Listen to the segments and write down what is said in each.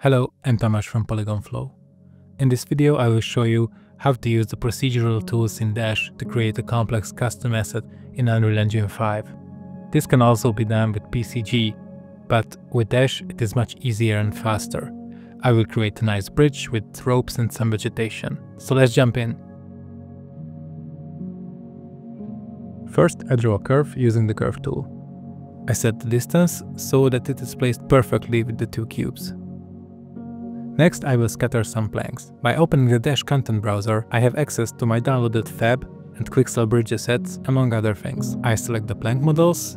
Hello, I'm Tomasz from Polygonflow. In this video I will show you how to use the procedural tools in Dash to create a complex custom asset in Unreal Engine 5. This can also be done with PCG, but with Dash it is much easier and faster. I will create a nice bridge with ropes and some vegetation. So let's jump in. First I draw a curve using the curve tool. I set the distance so that it is placed perfectly with the two cubes. Next, I will scatter some planks. By opening the Dash content browser, I have access to my downloaded Fab and Quixel Bridges sets, among other things. I select the plank models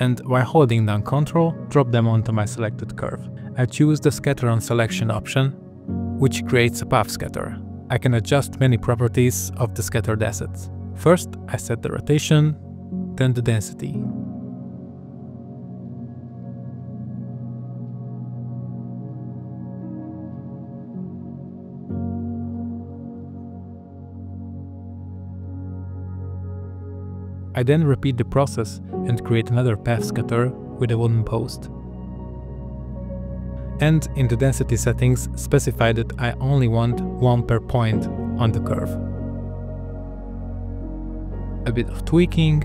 and, while holding down Ctrl, drop them onto my selected curve. I choose the Scatter on Selection option, which creates a path scatter. I can adjust many properties of the scattered assets. First, I set the rotation, then the density. I then repeat the process and create another path scatter with a wooden post. And in the density settings, specify that I only want one per point on the curve. A bit of tweaking.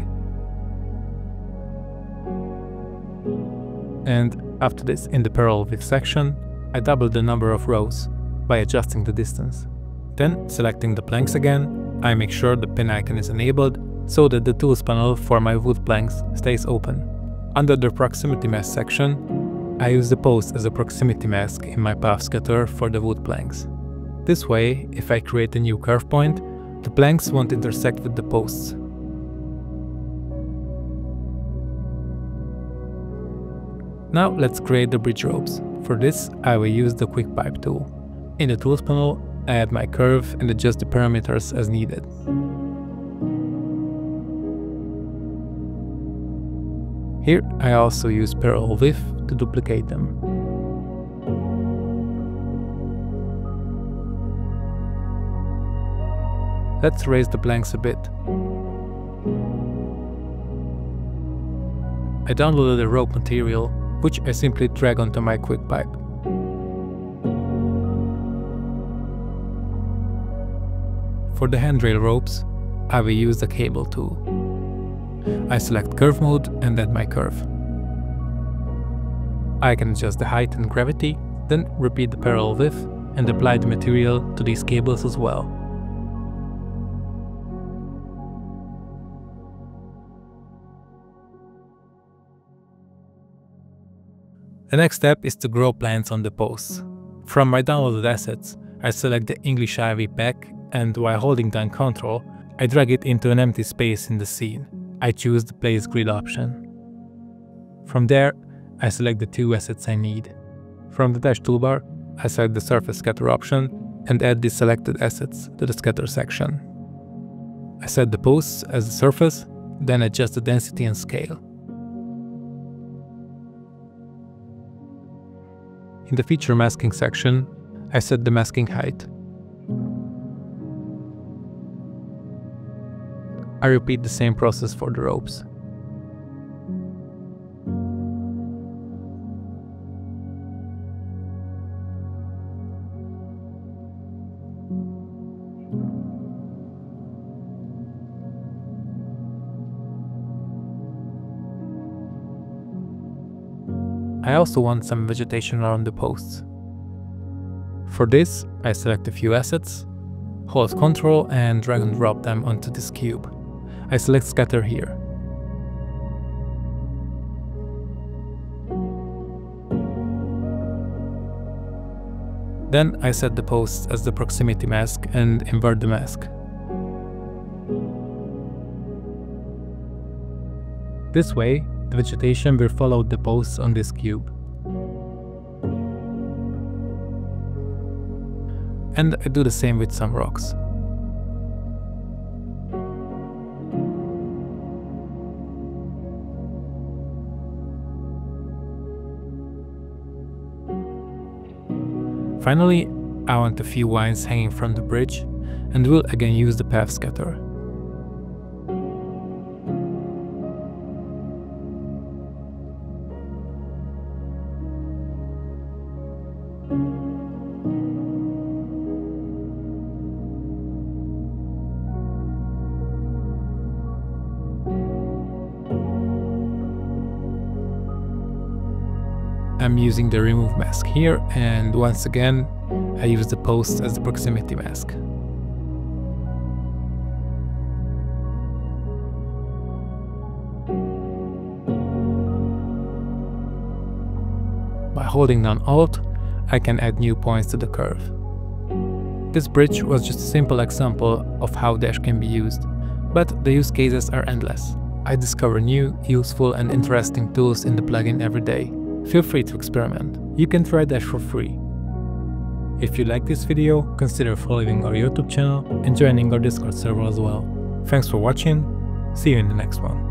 And after this, in the Parallel VIF section, I double the number of rows by adjusting the distance. Then, selecting the planks again, I make sure the pin icon is enabled so that the tools panel for my wood planks stays open. Under the proximity mask section, I use the post as a proximity mask in my path scatter for the wood planks. This way, if I create a new curve point, the planks won't intersect with the posts. Now let's create the bridge ropes. For this, I will use the quick pipe tool. In the tools panel, I add my curve and adjust the parameters as needed. Here I also use Parallel VIF to duplicate them. Let's raise the planks a bit. I downloaded the rope material, which I simply drag onto my quick pipe. For the handrail ropes, I will use the cable tool. I select curve mode and add my curve. I can adjust the height and gravity, then repeat the Parallel VIF and apply the material to these cables as well. The next step is to grow plants on the posts. From my downloaded assets, I select the English ivy pack and, while holding down Ctrl, I drag it into an empty space in the scene. I choose the Place Grid option. From there, I select the two assets I need. From the Dash toolbar, I select the Surface Scatter option and add the selected assets to the Scatter section. I set the posts as the surface, then adjust the density and scale. In the Feature Masking section, I set the masking height. I repeat the same process for the ropes. I also want some vegetation around the posts. For this, I select a few assets, hold Ctrl and drag and drop them onto this cube. I select Scatter here. Then I set the posts as the proximity mask and invert the mask. This way, the vegetation will follow the posts on this cube. And I do the same with some rocks. Finally, I want a few vines hanging from the bridge and will again use the path scatter. I'm using the remove mask here, and once again I use the post as the proximity mask. By holding down Alt, I can add new points to the curve. This bridge was just a simple example of how Dash can be used, but the use cases are endless. I discover new, useful and interesting tools in the plugin every day. Feel free to experiment. You can try Dash for free. If you like this video, consider following our YouTube channel and joining our Discord server as well. Thanks for watching, see you in the next one.